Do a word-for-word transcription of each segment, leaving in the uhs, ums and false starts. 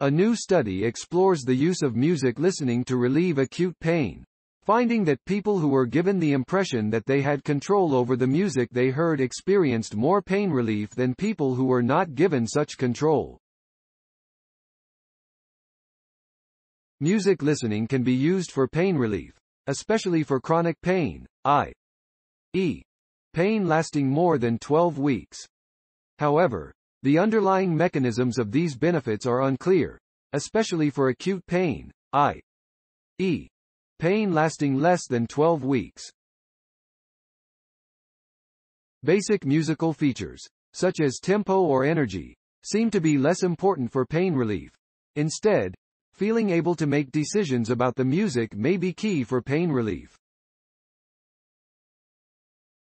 A new study explores the use of music listening to relieve acute pain, finding that people who were given the impression that they had control over the music they heard experienced more pain relief than people who were not given such control. Music listening can be used for pain relief, especially for chronic pain, that is, pain lasting more than twelve weeks. However, the underlying mechanisms of these benefits are unclear, especially for acute pain, that is, pain lasting less than twelve weeks. Basic musical features, such as tempo or energy, seem to be less important for pain relief. Instead, feeling able to make decisions about the music may be key for pain relief.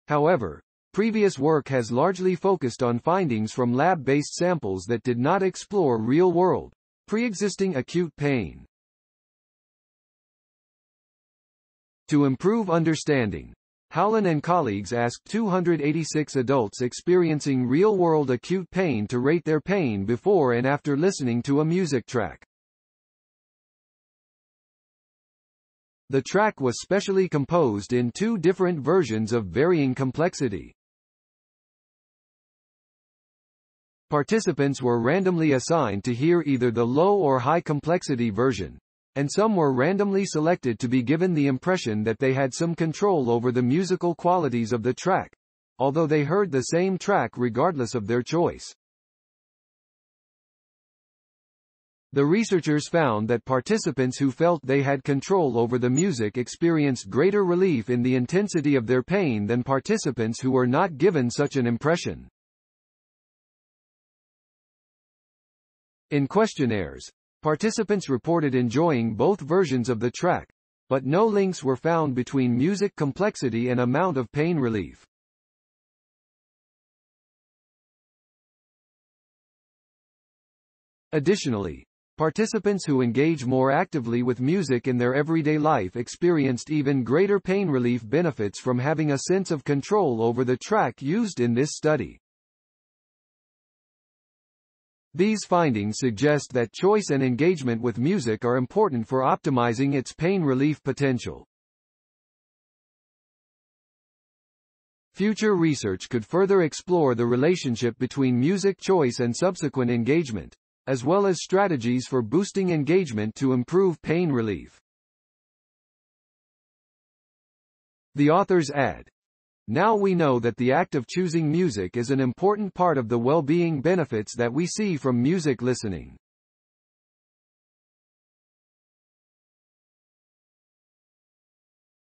However, previous work has largely focused on findings from lab-based samples that did not explore real-world, pre-existing acute pain. To improve understanding, Howland and colleagues asked two hundred eighty-six adults experiencing real-world acute pain to rate their pain before and after listening to a music track. The track was specially composed in two different versions of varying complexity. Participants were randomly assigned to hear either the low or high complexity version, and some were randomly selected to be given the impression that they had some control over the musical qualities of the track, although they heard the same track regardless of their choice. The researchers found that participants who felt they had control over the music experienced greater relief in the intensity of their pain than participants who were not given such an impression. In questionnaires, participants reported enjoying both versions of the track, but no links were found between music complexity and amount of pain relief. Additionally, participants who engage more actively with music in their everyday life experienced even greater pain relief benefits from having a sense of control over the track used in this study. These findings suggest that choice and engagement with music are important for optimizing its pain relief potential. Future research could further explore the relationship between music choice and subsequent engagement, as well as strategies for boosting engagement to improve pain relief. The authors add, "Now we know that the act of choosing music is an important part of the well-being benefits that we see from music listening."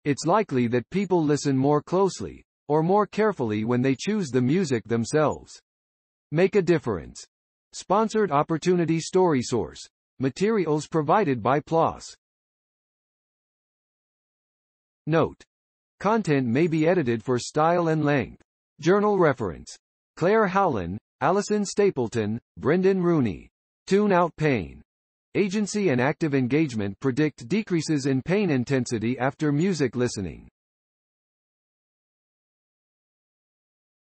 It's likely that people listen more closely, or more carefully when they choose the music themselves. Make a difference. Sponsored Opportunity Story Source. Materials provided by PLOS. Note: content may be edited for style and length. Journal reference: Claire Howland, Alison Stapleton, Brendan Rooney. Tune Out Pain. Agency and active engagement predict decreases in pain intensity after music listening.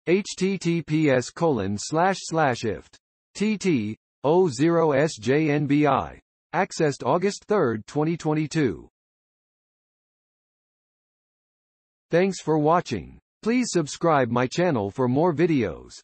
H T T P S colon slash slash I F T T O zero S J N B I. Accessed August third twenty twenty-two. Thanks for watching. Please subscribe my channel for more videos.